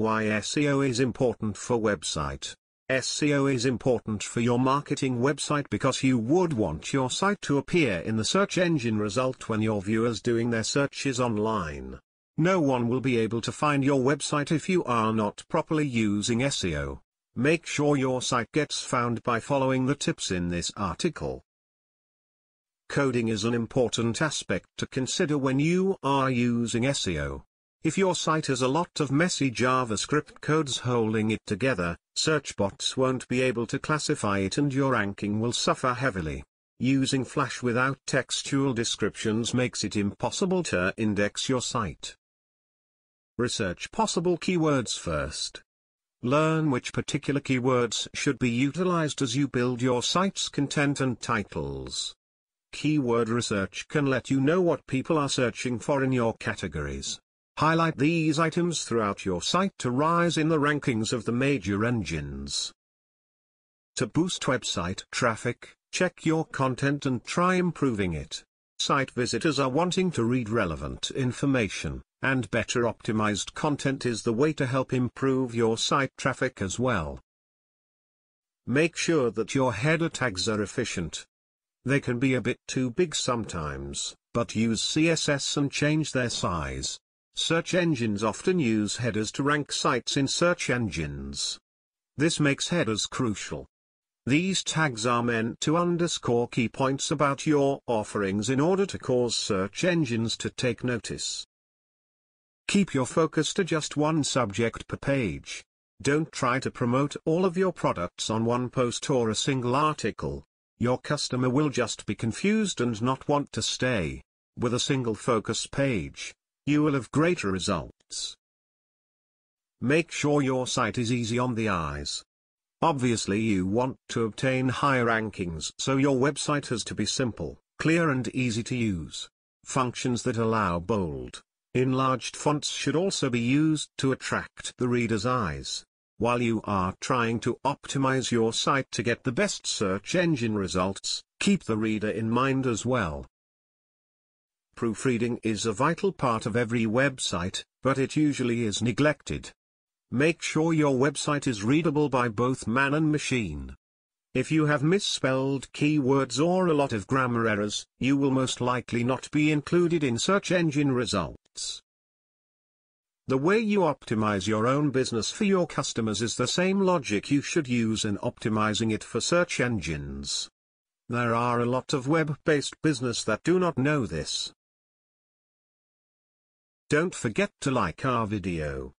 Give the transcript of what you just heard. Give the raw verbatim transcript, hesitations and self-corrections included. Why S E O is important for website. S E O is important for your marketing website because you would want your site to appear in the search engine result when your viewers doing their searches online. No one will be able to find your website if you are not properly using S E O. Make sure your site gets found by following the tips in this article. Coding is an important aspect to consider when you are using S E O. If your site has a lot of messy JavaScript codes holding it together, search bots won't be able to classify it and your ranking will suffer heavily. Using Flash without textual descriptions makes it impossible to index your site. Research possible keywords first. Learn which particular keywords should be utilized as you build your site's content and titles. Keyword research can let you know what people are searching for in your categories. Highlight these items throughout your site to rise in the rankings of the major engines. To boost website traffic, check your content and try improving it. Site visitors are wanting to read relevant information, and better optimized content is the way to help improve your site traffic as well. Make sure that your header tags are efficient. They can be a bit too big sometimes, but use C S S and change their size. Search engines often use headers to rank sites in search engines. This makes headers crucial. These tags are meant to underscore key points about your offerings in order to cause search engines to take notice. Keep your focus to just one subject per page. Don't try to promote all of your products on one post or a single article. Your customer will just be confused and not want to stay. With a single focus page, you will have greater results. Make sure your site is easy on the eyes. Obviously, you want to obtain higher rankings, so your website has to be simple, clear and easy to use. Functions that allow bold, enlarged fonts should also be used to attract the reader's eyes. While you are trying to optimize your site to get the best search engine results, keep the reader in mind as well. Proofreading is a vital part of every website, but it usually is neglected. Make sure your website is readable by both man and machine. If you have misspelled keywords or a lot of grammar errors, you will most likely not be included in search engine results. The way you optimize your own business for your customers is the same logic you should use in optimizing it for search engines. There are a lot of web-based businesses that do not know this. Don't forget to like our video.